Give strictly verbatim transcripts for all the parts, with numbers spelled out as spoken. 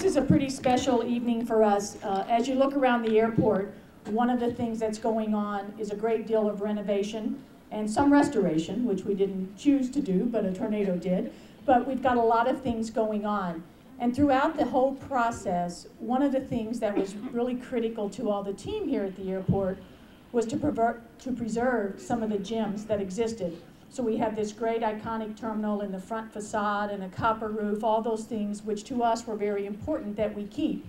this is a pretty special evening for us. Uh, as you look around the airport, one of the things that's going on is a great deal of renovation and some restoration, which we didn't choose to do, but a tornado did. But we've got a lot of things going on. And throughout the whole process, one of the things that was really critical to all the team here at the airport was to, pervert, to preserve some of the gems that existed. So we have this great iconic terminal in the front facade and a copper roof, all those things which to us were very important that we keep.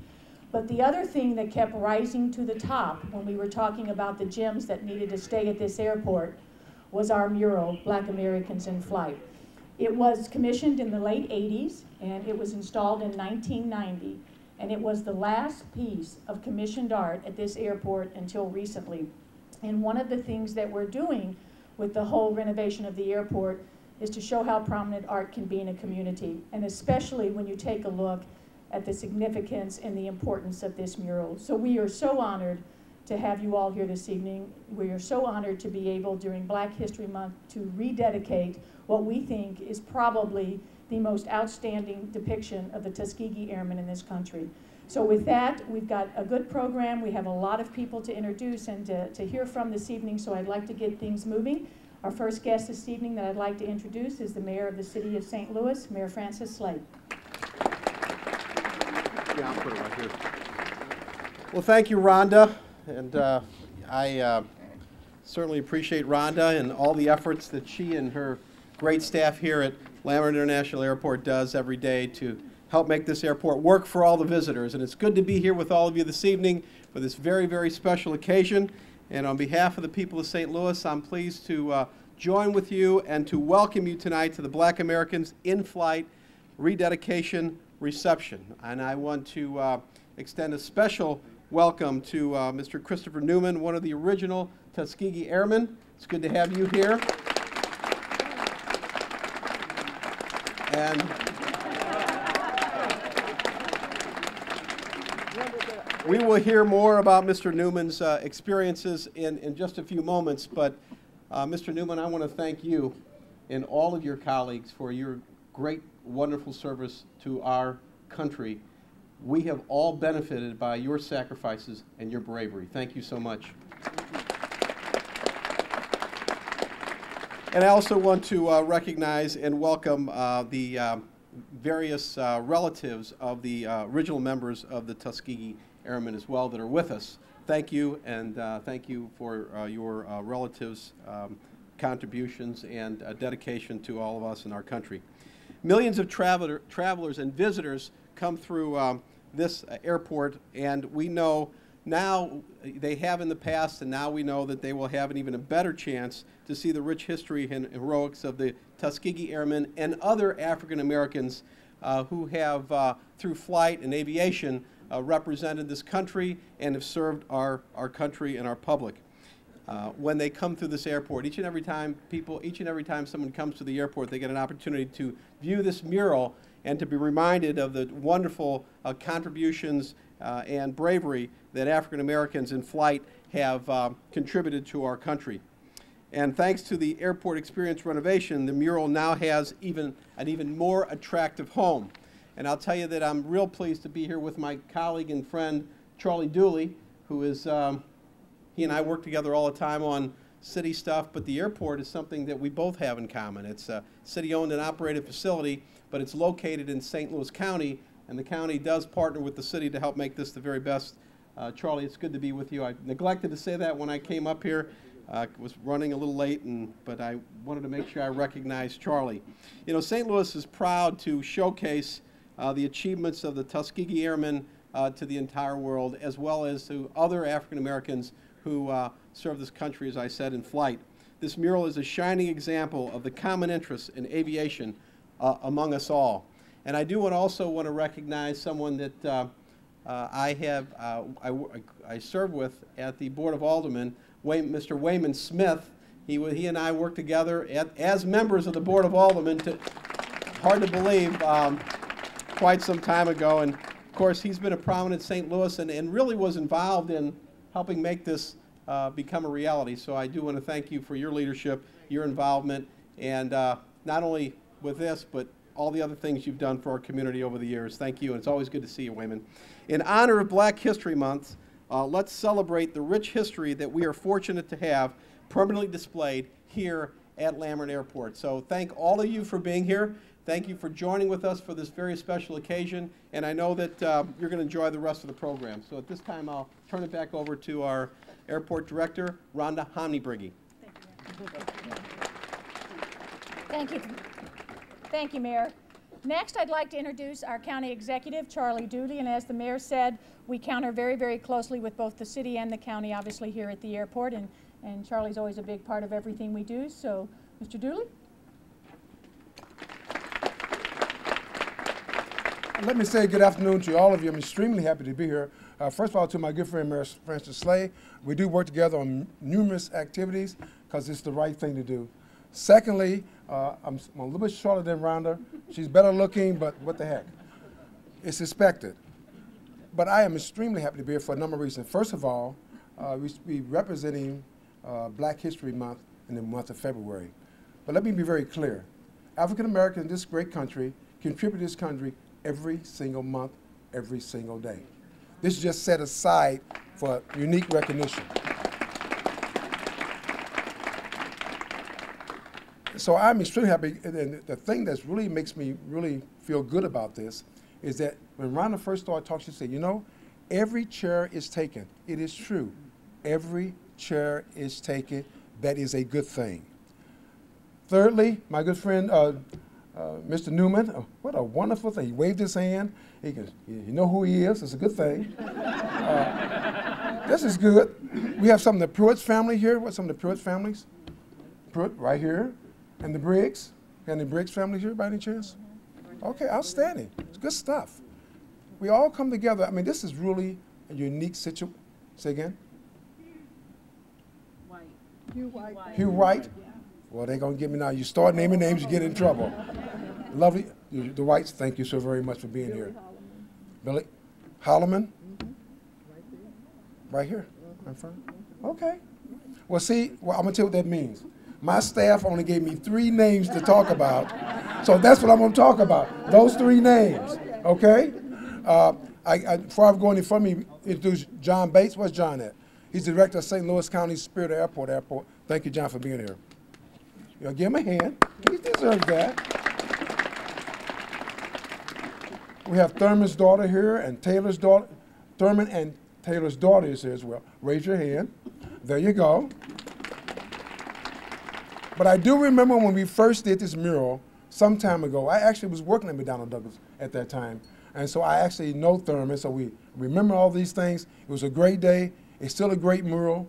But the other thing that kept rising to the top when we were talking about the gems that needed to stay at this airport was our mural, Black Americans in Flight. It was commissioned in the late eighties, and it was installed in nineteen ninety. And it was the last piece of commissioned art at this airport until recently. And one of the things that we're doing with the whole renovation of the airport is to show how prominent art can be in a community, and especially when you take a look at the significance and the importance of this mural. So we are so honored to have you all here this evening. We are so honored to be able, during Black History Month, to rededicate what we think is probably the most outstanding depiction of the Tuskegee Airmen in this country. So with that, we've got a good program. We have a lot of people to introduce and to, to hear from this evening, so I'd like to get things moving. Our first guest this evening that I'd like to introduce is the mayor of the city of Saint Louis, Mayor Francis Slay. Yeah, I'll put it right here. Well, thank you, Rhonda. And uh, I uh, certainly appreciate Rhonda and all the efforts that she and her great staff here at Lambert International Airport does every day to help make this airport work for all the visitors. And it's good to be here with all of you this evening for this very, very special occasion. And on behalf of the people of Saint Louis, I'm pleased to uh, join with you and to welcome you tonight to the Black Americans in Flight rededication reception. And I want to uh, extend a special welcome to uh, Mister Christopher Newman, one of the original Tuskegee Airmen. It's good to have you here. And we will hear more about Mister Newman's uh, experiences in, in just a few moments, but uh, Mister Newman, I want to thank you and all of your colleagues for your great, wonderful service to our country. We have all benefited by your sacrifices and your bravery. Thank you so much. And I also want to uh, recognize and welcome uh, the uh, various uh, relatives of the uh, original members of the Tuskegee Airmen as well that are with us. Thank you, and uh, thank you for uh, your uh, relatives' um, contributions and uh, dedication to all of us in our country. Millions of traveler, travelers and visitors come through um, this uh, airport, and we know now, they have in the past, and now we know that they will have an even a better chance to see the rich history and heroics of the Tuskegee Airmen and other African Americans uh, who have, uh, through flight and aviation, Uh, represented this country and have served our, our country and our public. Uh, when they come through this airport, each and every time people, each and every time someone comes to the airport, they get an opportunity to view this mural and to be reminded of the wonderful uh, contributions uh, and bravery that African Americans in flight have uh, contributed to our country. And thanks to the airport experience renovation, the mural now has even an even more attractive home. And I'll tell you that I'm real pleased to be here with my colleague and friend, Charlie Dooley, who is, um, he and I work together all the time on city stuff, but the airport is something that we both have in common. It's a city-owned and operated facility, but it's located in Saint Louis County, and the county does partner with the city to help make this the very best. Uh, Charlie, it's good to be with you. I neglected to say that when I came up here. I uh, was running a little late, and, but I wanted to make sure I recognized Charlie. You know, Saint Louis is proud to showcase Uh, the achievements of the Tuskegee Airmen uh, to the entire world, as well as to other African Americans who uh, serve this country, as I said, in flight. This mural is a shining example of the common interest in aviation uh, among us all. And I do want also want to recognize someone that uh, uh, I have uh, I, I serve with at the Board of Aldermen, Mister Wayman Smith. He he and I worked together at, as members of the Board of Aldermen. To, hard to believe. Um, quite some time ago, and of course he's been a prominent Saint Louis and, and really was involved in helping make this uh, become a reality. So I do want to thank you for your leadership, your involvement, and uh, not only with this, but all the other things you've done for our community over the years. Thank you, and it's always good to see you, Wayman. In honor of Black History Month, uh, let's celebrate the rich history that we are fortunate to have permanently displayed here at Lambert Airport. So thank all of you for being here. Thank you for joining with us for this very special occasion, and I know that uh, you're going to enjoy the rest of the program. So at this time, I'll turn it back over to our airport director, Rhonda Hamm-Niebruegge. Thank you. Thank you, Mayor. Next, I'd like to introduce our county executive, Charlie Dooley, and as the mayor said, we counter very, very closely with both the city and the county, obviously, here at the airport, and, and Charlie's always a big part of everything we do. So, Mister Dooley? Let me say good afternoon to all of you. I'm extremely happy to be here. Uh, first of all, to my good friend, Mayor Francis Slay, we do work together on numerous activities because it's the right thing to do. Secondly, uh, I'm, I'm a little bit shorter than Rhonda. She's better looking, but what the heck? It's expected. But I am extremely happy to be here for a number of reasons. First of all, uh, we, we're representing uh, Black History Month in the month of February. But let me be very clear. African Americans in this great country contribute to this country every single month, every single day. This is just set aside for unique recognition. So I'm extremely happy, and the thing that really makes me really feel good about this is that when Rhonda first started talking, she said, you know, every chair is taken. It is true. Every chair is taken. That is a good thing. Thirdly, my good friend, uh, Uh, Mister Newman, oh, what a wonderful thing. He waved his hand. He can, you know who he is. It's a good thing. Uh, this is good. We have some of the Pruitt's family here. What, some of the Pruitt's families? Pruitt right here. And the Briggs. And the Briggs family here by any chance? Okay, outstanding. It's good stuff. We all come together. I mean, this is really a unique situation. Say again? White. Hugh White. Hugh White. Well, they're going to give me now. You start naming names, you get in trouble. Lovely. The Whites, thank you so very much for being Billy here. Holloman. Billy Holloman? Mm-hmm. Right here. Right here. Mm-hmm. Okay. Well, see, well, I'm going to tell you what that means. My staff only gave me three names to talk about, so that's what I'm going to talk about, those three names. Okay? Uh, I, I, before I go any further, me introduce John Bates. Where's John at? He's the director of Saint Louis County Spirit Airport Airport. Thank you, John, for being here. Y'all give him a hand. He deserves that. We have Thurman's daughter here, and Taylor's daughter. Thurman and Taylor's daughter is here as well. Raise your hand. There you go. But I do remember when we first did this mural some time ago. I actually was working at McDonnell Douglas at that time, and so I actually know Thurman. So we remember all these things. It was a great day. It's still a great mural.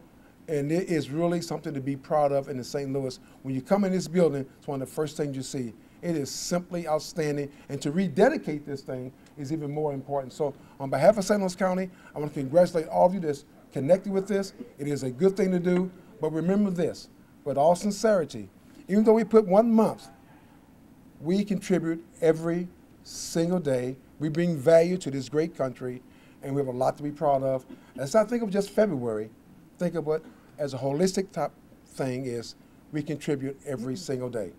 And it is really something to be proud of in the Saint Louis. When you come in this building, it's one of the first things you see. It is simply outstanding. And to rededicate this thing is even more important. So on behalf of Saint Louis County, I want to congratulate all of you that's connected with this. It is a good thing to do. But remember this, with all sincerity, even though we put one month, we contribute every single day. We bring value to this great country, and we have a lot to be proud of. Let's not think of just February. Think of what as a holistic top thing is we contribute every single day.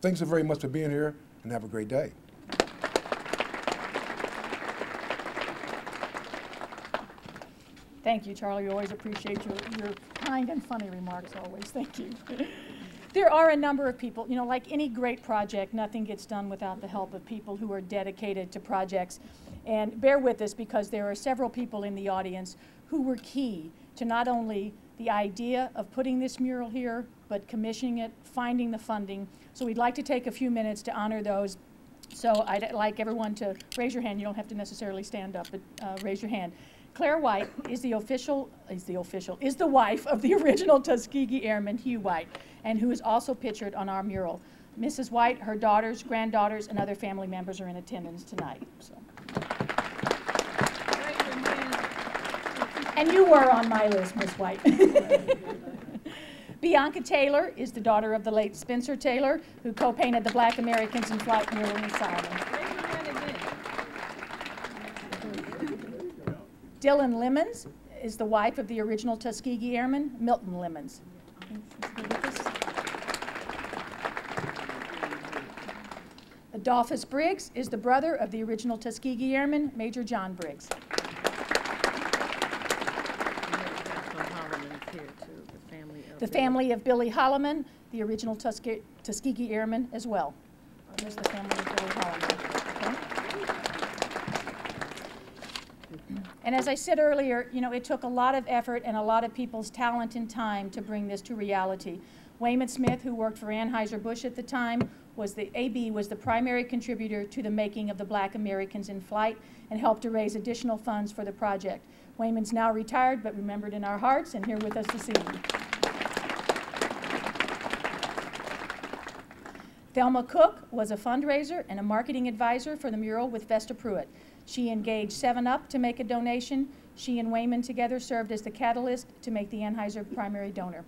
Thanks so very much for being here, and have a great day. Thank you, Charlie. We always appreciate your, your kind and funny remarks always. Thank you. There are a number of people, you know, like any great project, nothing gets done without the help of people who are dedicated to projects. And bear with us because there are several people in the audience who were key to not only the idea of putting this mural here, but commissioning it, finding the funding. So we'd like to take a few minutes to honor those. So I'd like everyone to raise your hand. You don't have to necessarily stand up, but uh, raise your hand. Claire White is the official, is the official, is the wife of the original Tuskegee Airman, Hugh White, and who is also pictured on our mural. Missus White, her daughters, granddaughters, and other family members are in attendance tonight. So. And you were on my list, Miss White. Bianca Taylor is the daughter of the late Spencer Taylor, who co-painted the Black Americans in Flight mural in Solomon. Dylan Lemons is the wife of the original Tuskegee Airman, Milton Lemons. Adolphus Briggs is the brother of the original Tuskegee Airman, Major John Briggs. The family of Billy Holloman, the original Tuske Tuskegee Airman as well. There's the family of Billy Holloman. Okay. And as I said earlier, you know, it took a lot of effort and a lot of people's talent and time to bring this to reality. Wayman Smith, who worked for Anheuser-Busch at the time, was the A B was the primary contributor to the making of the Black Americans in Flight and helped to raise additional funds for the project. Wayman's now retired but remembered in our hearts and here with us this evening. Thelma Cook was a fundraiser and a marketing advisor for the mural with Vesta Pruitt. She engaged seven up to make a donation. She and Wayman together served as the catalyst to make the Anheuser primary donor.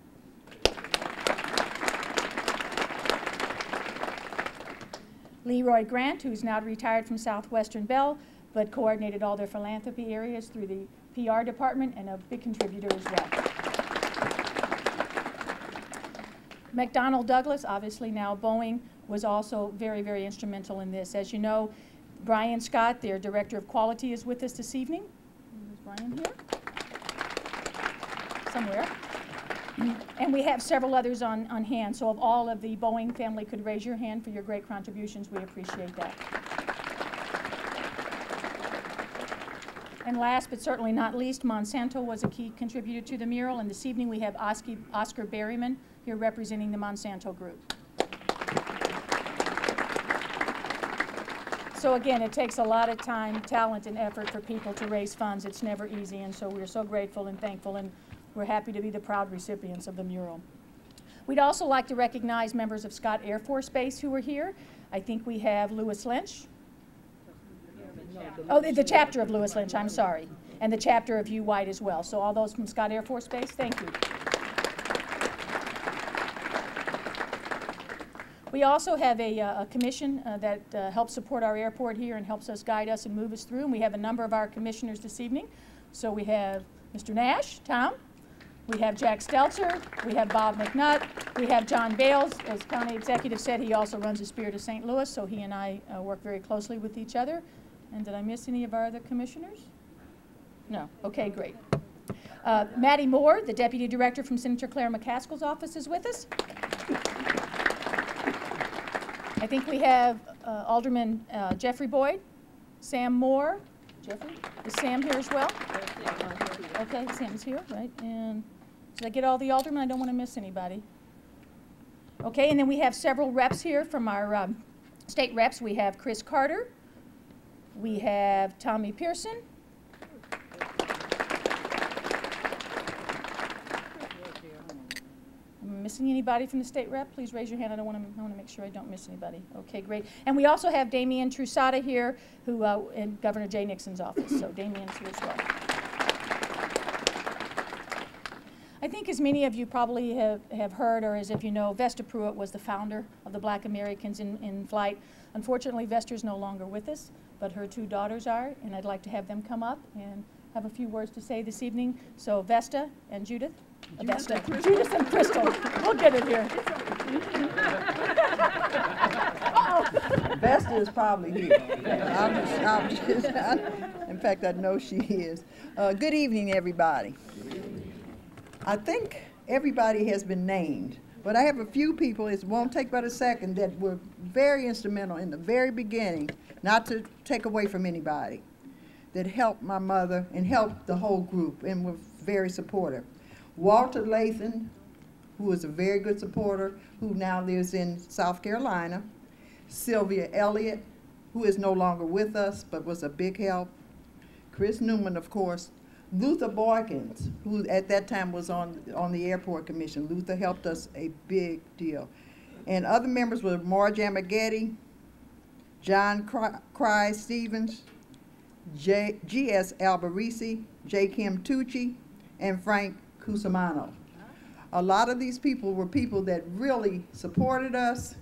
Leroy Grant, who's now retired from Southwestern Bell, but coordinated all their philanthropy areas through the P R department and a big contributor as well. McDonnell Douglas, obviously now Boeing, was also very, very instrumental in this. As you know, Brian Scott, their Director of Quality, is with us this evening. Is Brian here? Somewhere. And we have several others on, on hand. So if all of the Boeing family could raise your hand for your great contributions, we appreciate that. And last, but certainly not least, Monsanto was a key contributor to the mural. And this evening we have Osky, Oscar Berryman here representing the Monsanto Group. So again, it takes a lot of time, talent, and effort for people to raise funds. It's never easy, and so we're so grateful and thankful, and we're happy to be the proud recipients of the mural. We'd also like to recognize members of Scott Air Force Base who are here. I think we have Lewis Lynch. Oh, the, the chapter of Lewis Lynch, I'm sorry, and the chapter of Hugh White as well. So all those from Scott Air Force Base, thank you. We also have a, uh, a commission uh, that uh, helps support our airport here and helps us guide us and move us through, and we have a number of our commissioners this evening. So we have Mister Nash, Tom, we have Jack Stelter, we have Bob McNutt, we have John Bales. As county executive said, he also runs the Spirit of Saint Louis, so he and I uh, work very closely with each other. And did I miss any of our other commissioners? No. Okay, great. Uh, Maddie Moore, the deputy director from Senator Claire McCaskill's office, is with us. I think we have uh, Alderman uh, Jeffrey Boyd, Sam Moore. Jeffrey, is Sam here as well? Okay, Sam's here, right? And did I get all the aldermen? I don't want to miss anybody. Okay, and then we have several reps here from our um, state reps. We have Chris Carter. We have Tommy Pearson. Am I missing anybody from the state rep? Please raise your hand. I don't want to. I want to make sure I don't miss anybody. Okay, great. And we also have Damian Trusada here, who uh, in Governor Jay Nixon's office. So Damian's here as well. I think as many of you probably have, have heard, or as if you know, Vesta Pruitt was the founder of the Black Americans in, in Flight. Unfortunately, Vesta's no longer with us, but her two daughters are, and I'd like to have them come up and have a few words to say this evening. So Vesta and Judith, Judith, uh, Vesta, and Judith and Crystal, we'll get it here. Uh-oh. Vesta is probably here. I'm just, I'm just, I, in fact, I know she is. Uh, good evening, everybody. I think everybody has been named, but I have a few people, it won't take but a second, that were very instrumental in the very beginning, not to take away from anybody, that helped my mother and helped the whole group and were very supportive. Walter Lathan, who was a very good supporter, who now lives in South Carolina. Sylvia Elliott, who is no longer with us, but was a big help. Chris Newman, of course. Luther Boykins, who at that time was on, on the Airport Commission. Luther helped us a big deal. And other members were Marge Amaghetti, John Cry, Cry Stevens, G S Alberisi, J. Kim Tucci, and Frank Cusimano. A lot of these people were people that really supported us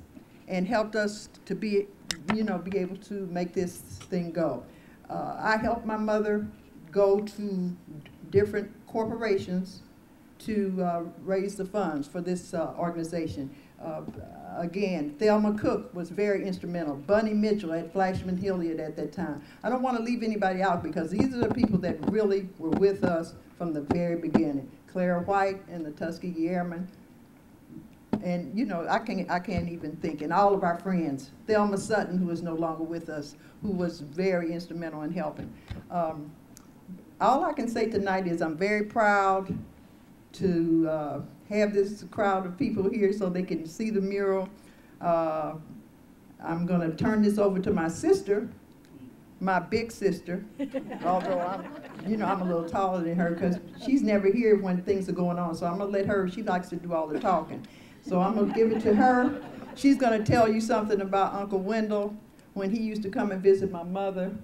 and helped us to be, you know, be able to make this thing go. Uh, I helped my mother go to different corporations to uh, raise the funds for this uh, organization. Uh, again, Thelma Cook was very instrumental. Bunny Mitchell at Flagshman Hilliard at that time. I don't want to leave anybody out because these are the people that really were with us from the very beginning. Clara White and the Tuskegee Airmen. And, you know, I can't, I can't even think. And all of our friends. Thelma Sutton, who is no longer with us, who was very instrumental in helping. Um, all I can say tonight is I'm very proud to uh, have this crowd of people here so they can see the mural. Uh, I'm going to turn this over to my sister, my big sister, although I'm, you know, I'm a little taller than her because she's never here when things are going on. So I'm going to let her, she likes to do all the talking. So I'm going to give it to her. She's going to tell you something about Uncle Wendell when he used to come and visit my mother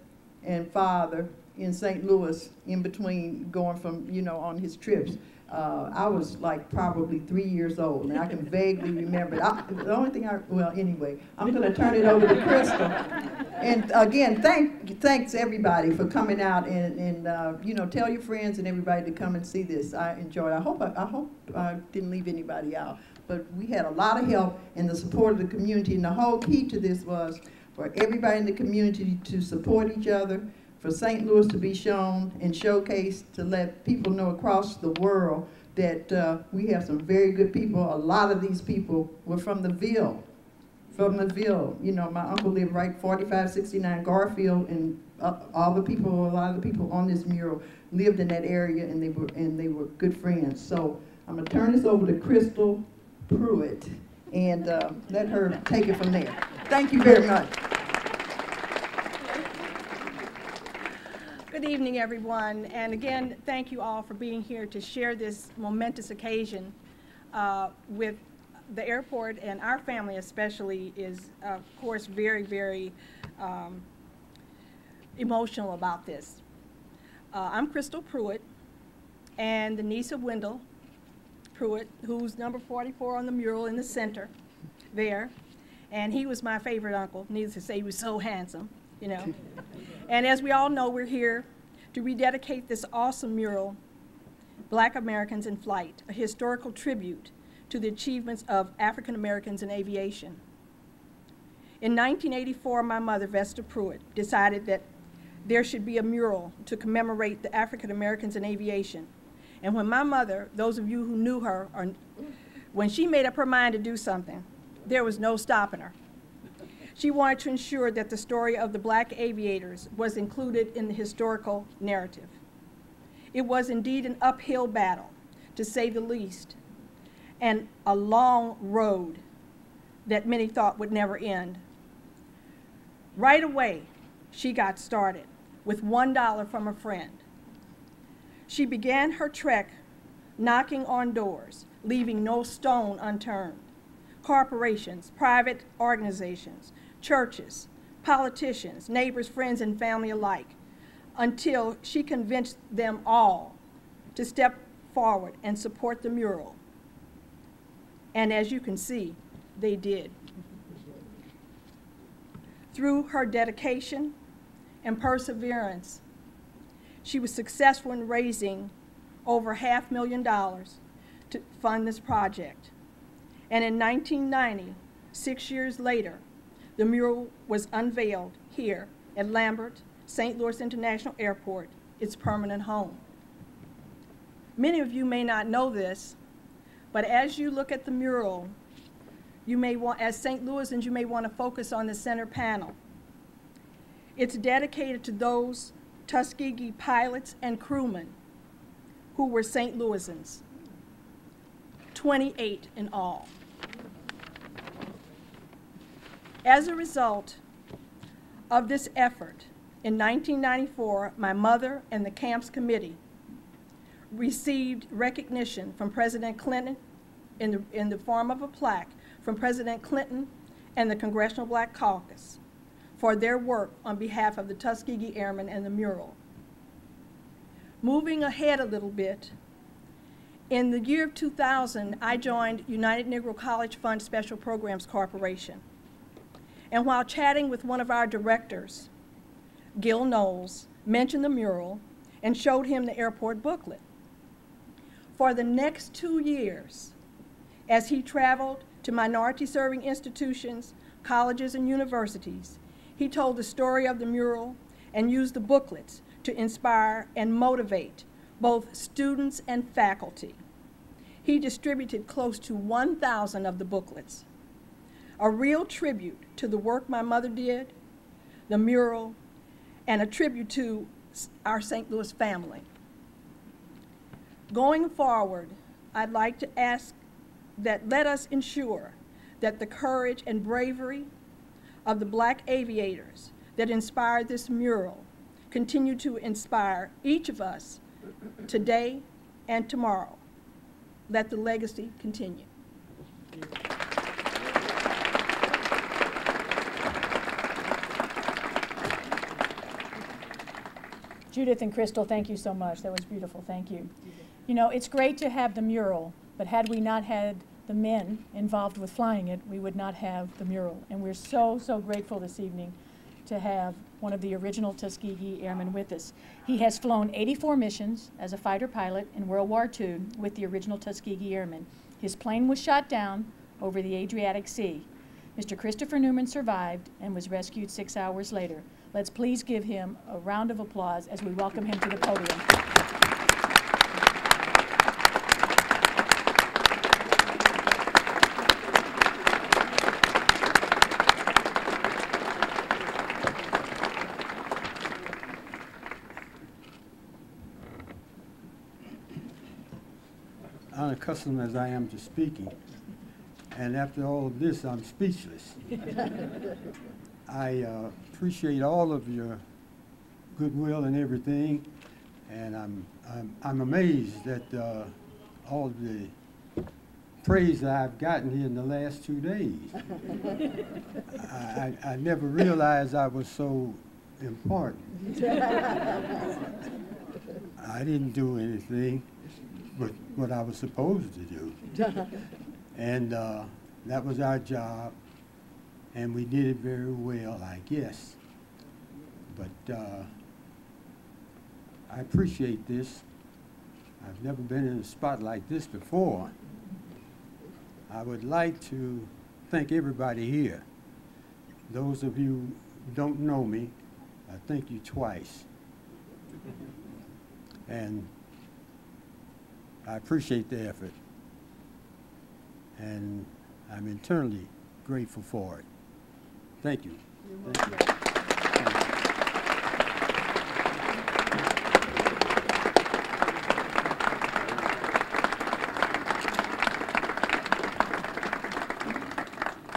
and father in Saint Louis in between going from, you know, on his trips. Uh, I was like probably three years old, and I can vaguely remember. I, the only thing I, well, anyway, I'm going to turn it over to Crystal. And again, thank, thanks everybody for coming out and, and uh, you know, tell your friends and everybody to come and see this. I enjoyed it. I hope I, I hope I didn't leave anybody out. But we had a lot of help and the support of the community, and the whole key to this was for everybody in the community to support each other, for Saint Louis to be shown and showcased, to let people know across the world that uh, we have some very good people. A lot of these people were from the Ville, from the Ville. You know, my uncle lived right forty-five sixty-nine Garfield, and uh, all the people, a lot of the people on this mural lived in that area, and they were, and they were good friends. So I'm gonna turn this over to Crystal Pruitt and uh, let her take it from there. Thank you very much. Good evening, everyone, and again, thank you all for being here to share this momentous occasion uh, with the airport, and our family especially is, of course, very, very um, emotional about this. Uh, I'm Crystal Pruitt, and the niece of Wendell Pruitt, who's number forty-four on the mural in the center there, and he was my favorite uncle. Needless to say, he was so handsome, you know. And as we all know, we're here to rededicate this awesome mural, Black Americans in Flight, a historical tribute to the achievements of African Americans in aviation. In nineteen eighty-four, my mother, Vesta Pruitt, decided that there should be a mural to commemorate the African Americans in aviation. And when my mother, those of you who knew her, or when she made up her mind to do something, there was no stopping her. She wanted to ensure that the story of the black aviators was included in the historical narrative. It was indeed an uphill battle, to say the least, and a long road that many thought would never end. Right away, she got started with one dollar from a friend. She began her trek knocking on doors, leaving no stone unturned. Corporations, private organizations, churches, politicians, neighbors, friends, and family alike, until she convinced them all to step forward and support the mural. And as you can see, they did. Through her dedication and perseverance, she was successful in raising over half a million dollars to fund this project. And in nineteen ninety, six years later, the mural was unveiled here at Lambert, Saint Louis International Airport, its permanent home. Many of you may not know this, but as you look at the mural, you may want, as Saint Louisans, you may want to focus on the center panel. It's dedicated to those Tuskegee pilots and crewmen who were Saint Louisans, twenty-eight in all. As a result of this effort, in nineteen ninety-four, my mother and the CAMPS committee received recognition from President Clinton in the, in the form of a plaque from President Clinton and the Congressional Black Caucus for their work on behalf of the Tuskegee Airmen and the mural. Moving ahead a little bit, in the year of two thousand, I joined United Negro College Fund Special Programs Corporation. And while chatting with one of our directors, Gil Knowles mentioned the mural and showed him the airport booklet. for the next two years as he traveled to minority-serving institutions, colleges, and universities. He told the story of the mural and used the booklets to inspire and motivate both students and faculty. He distributed close to one thousand of the booklets. A real tribute to the work my mother did, the mural, and a tribute to our Saint Louis family. Going forward, I'd like to ask that let us ensure that the courage and bravery of the black aviators that inspired this mural continue to inspire each of us today and tomorrow. Let the legacy continue. Judith and Crystal, thank you so much. That was beautiful. Thank you. You know, it's great to have the mural, but had we not had the men involved with flying it, we would not have the mural. And we're so, so grateful this evening to have one of the original Tuskegee Airmen with us. He has flown eighty-four missions as a fighter pilot in World War Two with the original Tuskegee Airmen. His plane was shot down over the Adriatic Sea. Mister Christopher Newman survived and was rescued six hours later. Let's please give him a round of applause as we welcome him to the podium. Unaccustomed as I am to speaking, and after all of this, I'm speechless. I uh, appreciate all of your goodwill and everything, and I'm, I'm, I'm amazed at uh, all of the praise that I've gotten here in the last two days. I, I, I never realized I was so important. I didn't do anything but what I was supposed to do, and uh, that was our job. And we did it very well, I guess. But uh, I appreciate this. I've never been in a spot like this before. I would like to thank everybody here. Those of you who don't know me, I thank you twice. And I appreciate the effort. And I'm internally grateful for it. Thank you. Thank you.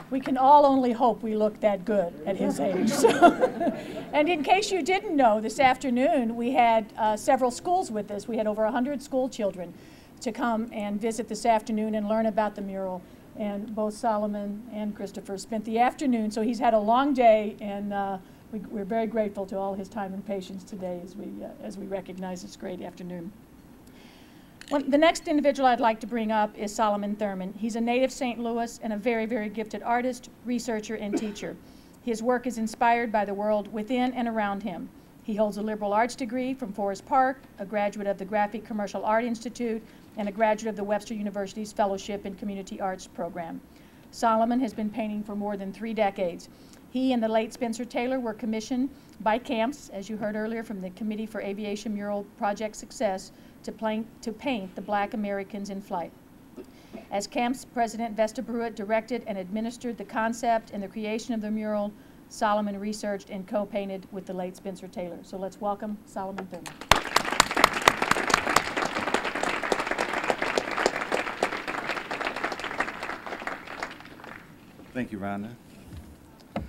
We can all only hope we look that good at his age. So. And in case you didn't know, this afternoon we had uh, several schools with us. We had over one hundred school children to come and visit this afternoon and learn about the mural. And both Solomon and Christopher spent the afternoon, so he's had a long day, and uh, we, we're very grateful to all his time and patience today as we, uh, as we recognize this great afternoon. Well, the next individual I'd like to bring up is Solomon Thurman. He's a native Saint Louis and a very, very gifted artist, researcher, and teacher. His work is inspired by the world within and around him. He holds a liberal arts degree from Forest Park, a graduate of the Graphic Commercial Art Institute, and a graduate of the Webster University's Fellowship in Community Arts program. Solomon has been painting for more than three decades. He and the late Spencer Taylor were commissioned by CAMPS, as you heard earlier from the Committee for Aviation Mural Project Success, to, plain, to paint the Black Americans in Flight. As CAMPS President Vesta Pruitt directed and administered the concept and the creation of the mural, Solomon researched and co-painted with the late Spencer Taylor. So let's welcome Solomon Thurman. Thank you, Rhonda. I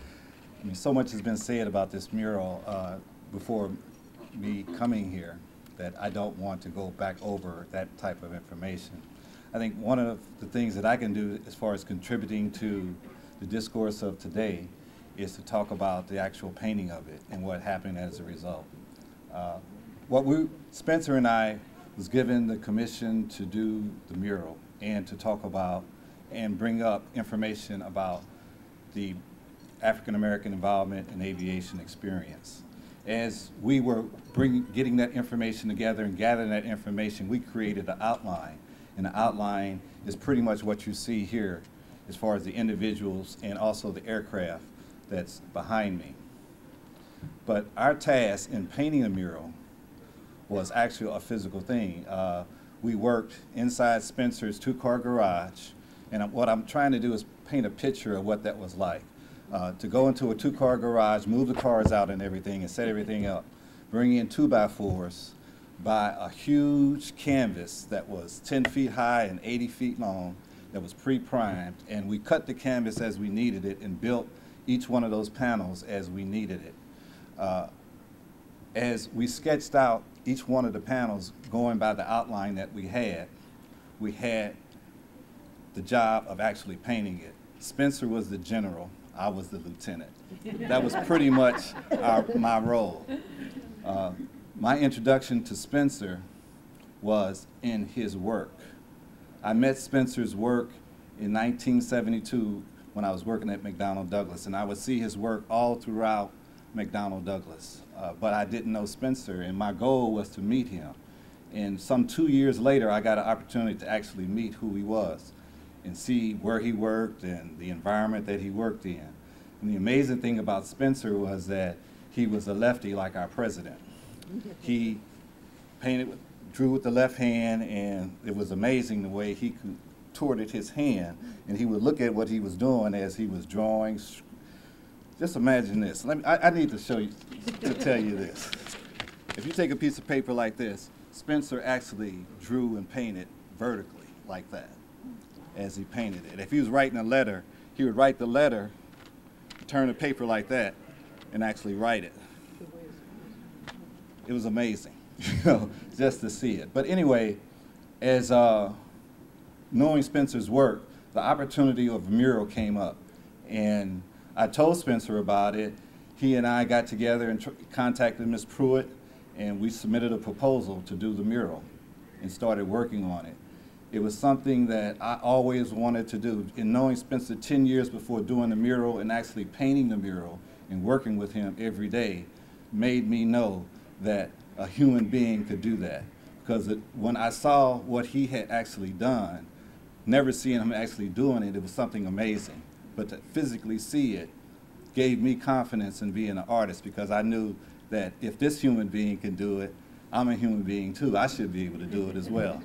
mean, so much has been said about this mural uh, before me coming here that I don't want to go back over that type of information. I think one of the things that I can do as far as contributing to the discourse of today is to talk about the actual painting of it and what happened as a result. Uh, what we, Spencer and I was given the commission to do the mural and to talk about and bring up information about the African American involvement in aviation experience. As we were bringing, getting that information together and gathering that information, we created an outline. And the outline is pretty much what you see here as far as the individuals and also the aircraft that's behind me. But our task in painting a mural was actually a physical thing. Uh, we worked inside Spencer's two-car garage, and what I'm trying to do is paint a picture of what that was like. Uh, to go into a two-car garage, move the cars out and everything, and set everything up, bring in two-by-fours, by a huge canvas that was ten feet high and eighty feet long, that was pre-primed, and we cut the canvas as we needed it and built each one of those panels as we needed it. Uh, as we sketched out each one of the panels going by the outline that we had, we had the job of actually painting it. Spencer was the general, I was the lieutenant. That was pretty much our, my role. Uh, my introduction to Spencer was in his work. I met Spencer's work in nineteen seventy-two when I was working at McDonnell Douglas, and I would see his work all throughout McDonnell Douglas. Uh, but I didn't know Spencer, and my goal was to meet him. And some two years later, I got an opportunity to actually meet who he was and see where he worked and the environment that he worked in. And the amazing thing about Spencer was that he was a lefty like our president. He painted with, drew with the left hand, and it was amazing the way he contorted his hand, and he would look at what he was doing as he was drawing. Just imagine this. Let me, I, I need to show you, to tell you this. If you take a piece of paper like this, Spencer actually drew and painted vertically like that as he painted it. If he was writing a letter, he would write the letter, turn the paper like that, and actually write it. It was amazing, you know, just to see it. But anyway, as uh, knowing Spencer's work, the opportunity of a mural came up, and I told Spencer about it. He and I got together and tr contacted Miz Pruitt, and we submitted a proposal to do the mural and started working on it. It was something that I always wanted to do. And knowing Spencer ten years before doing the mural and actually painting the mural and working with him every day made me know that a human being could do that. Because it, when I saw what he had actually done, never seeing him actually doing it, it was something amazing. But to physically see it gave me confidence in being an artist, because I knew that if this human being can do it, I'm a human being too. I should be able to do it as well.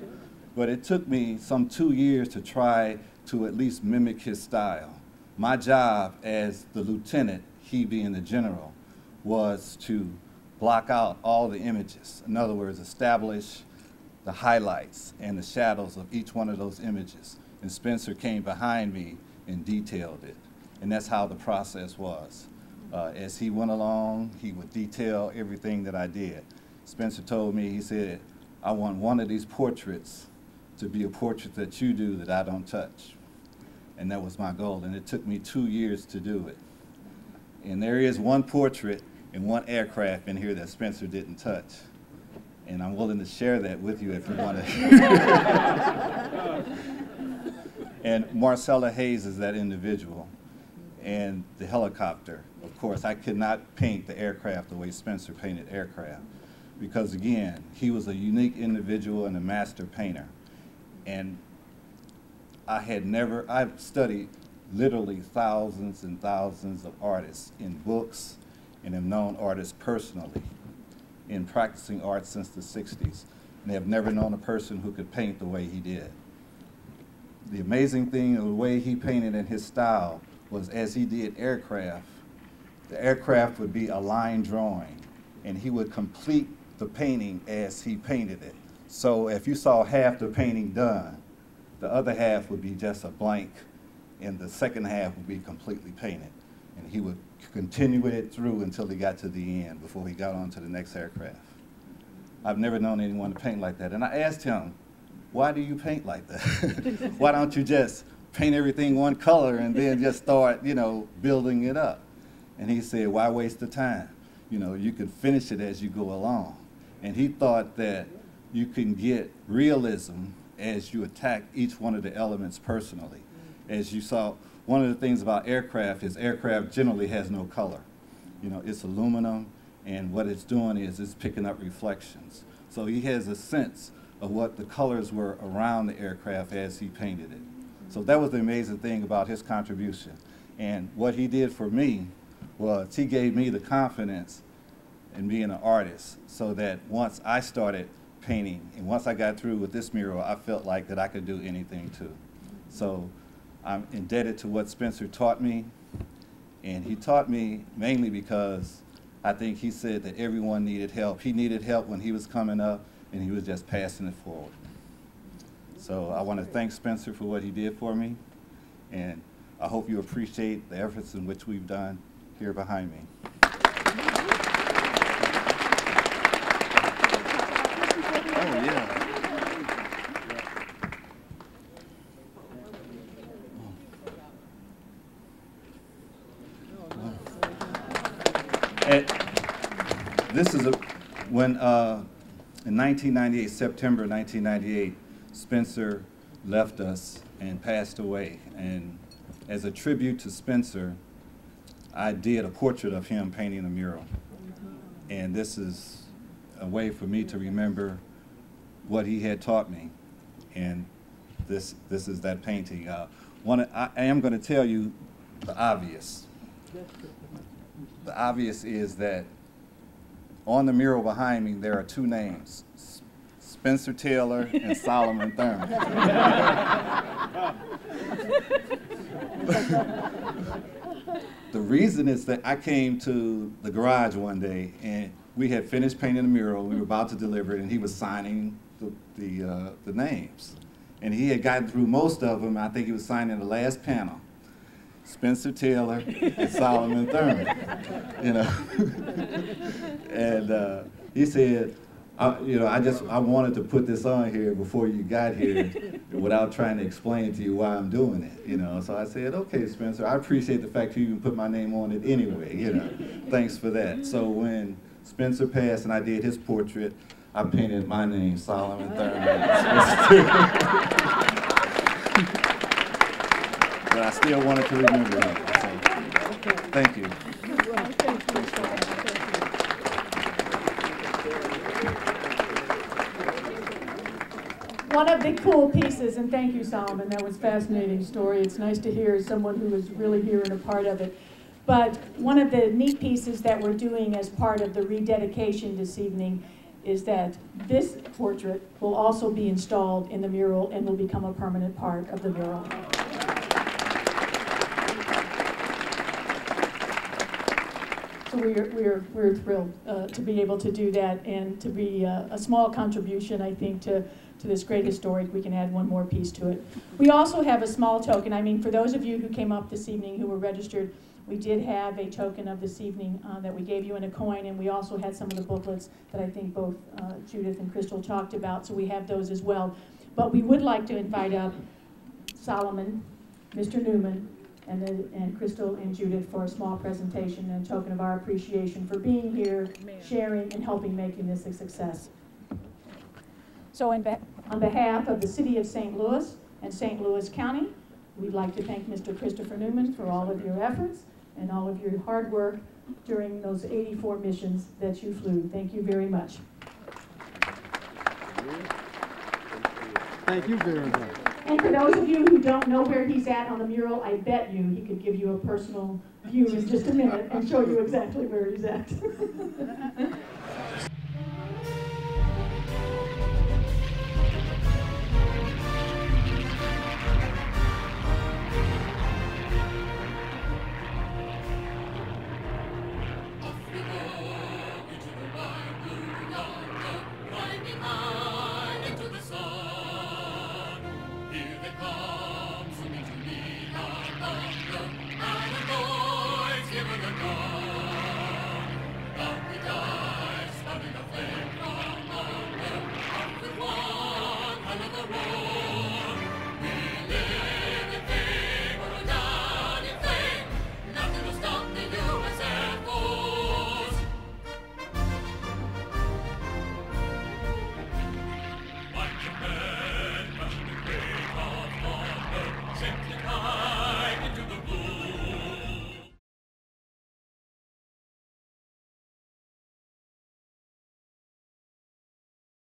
But it took me some two years to try to at least mimic his style. My job as the lieutenant, he being the general, was to block out all the images. In other words, establish the highlights and the shadows of each one of those images. And Spencer came behind me and detailed it. And that's how the process was. Uh, as he went along, he would detail everything that I did. Spencer told me, he said, I want one of these portraits to be a portrait that you do that I don't touch. And that was my goal, and it took me two years to do it. And there is one portrait and one aircraft in here that Spencer didn't touch. And I'm willing to share that with you if you want to. And Marcella Hayes is that individual. And the helicopter, of course. I could not paint the aircraft the way Spencer painted aircraft. Because again, he was a unique individual and a master painter. And I had never, I've studied literally thousands and thousands of artists in books, and have known artists personally in practicing art since the sixties. And have never known a person who could paint the way he did. The amazing thing of the way he painted and his style was as he did aircraft, the aircraft would be a line drawing, and he would complete the painting as he painted it. So if you saw half the painting done, the other half would be just a blank, and the second half would be completely painted. And he would continue it through until he got to the end, before he got on to the next aircraft. I've never known anyone to paint like that. And I asked him, why do you paint like that? Why don't you just paint everything one color and then just start, you know, building it up? And he said, why waste the time? You know, you can finish it as you go along. And he thought that you can get realism as you attack each one of the elements personally. As you saw, one of the things about aircraft is aircraft generally has no color. You know, it's aluminum and what it's doing is it's picking up reflections. So he has a sense of what the colors were around the aircraft as he painted it. So that was the amazing thing about his contribution. And what he did for me was he gave me the confidence in being an artist, so that once I started painting and once I got through with this mural, I felt like that I could do anything too. So I'm indebted to what Spencer taught me, and he taught me mainly because I think he said that everyone needed help. He needed help when he was coming up, and he was just passing it forward. So I want to thank Spencer for what he did for me, and I hope you appreciate the efforts in which we've done here behind me. Oh, yeah. This is a, when, uh, in nineteen ninety-eight, September nineteen ninety-eight, Spencer left us and passed away. And as a tribute to Spencer, I did a portrait of him painting a mural. And this is a way for me to remember what he had taught me. And this, this is that painting. Uh, one, I, I am going to tell you the obvious. The obvious is that on the mural behind me, there are two names, Spencer Taylor and Solomon Thurman. The reason is that I came to the garage one day, and we had finished painting the mural. We were about to deliver it, and he was signing the, the, uh, the names. And he had gotten through most of them. I think he was signing the last panel, Spencer Taylor and Solomon Thurman, you know. And uh, he said, I, you know, I just, I wanted to put this on here before you got here without trying to explain to you why I'm doing it, you know. So I said, okay, Spencer, I appreciate the fact you even put my name on it anyway, you know. Thanks for that. So when Spencer passed and I did his portrait, I painted my name, Solomon Thurman. But I still wanted to remember that. So, thank you. One of the cool pieces, and thank you, Solomon, that was a fascinating story. It's nice to hear someone who was really here and a part of it. But one of the neat pieces that we're doing as part of the rededication this evening is that this portrait will also be installed in the mural and will become a permanent part of the mural. So we are, we are, we're thrilled uh, to be able to do that and to be uh, a small contribution, I think, to, to this great historic. We can add one more piece to it. We also have a small token. I mean, for those of you who came up this evening who were registered, we did have a token of this evening uh, that we gave you in a coin, and we also had some of the booklets that I think both uh, Judith and Crystal talked about, so we have those as well. But we would like to invite up Solomon, Mister Newman, And, then, and Crystal and Judith for a small presentation and a token of our appreciation for being here, sharing, and helping making this a success. So on, be on behalf of the City of Saint Louis and Saint Louis County, we'd like to thank Mister Christopher Newman for all of your efforts and all of your hard work during those eighty-four missions that you flew. Thank you very much. Thank you very much. And for those of you who don't know where he's at on the mural, I bet you he could give you a personal view in just a minute and show you exactly where he's at.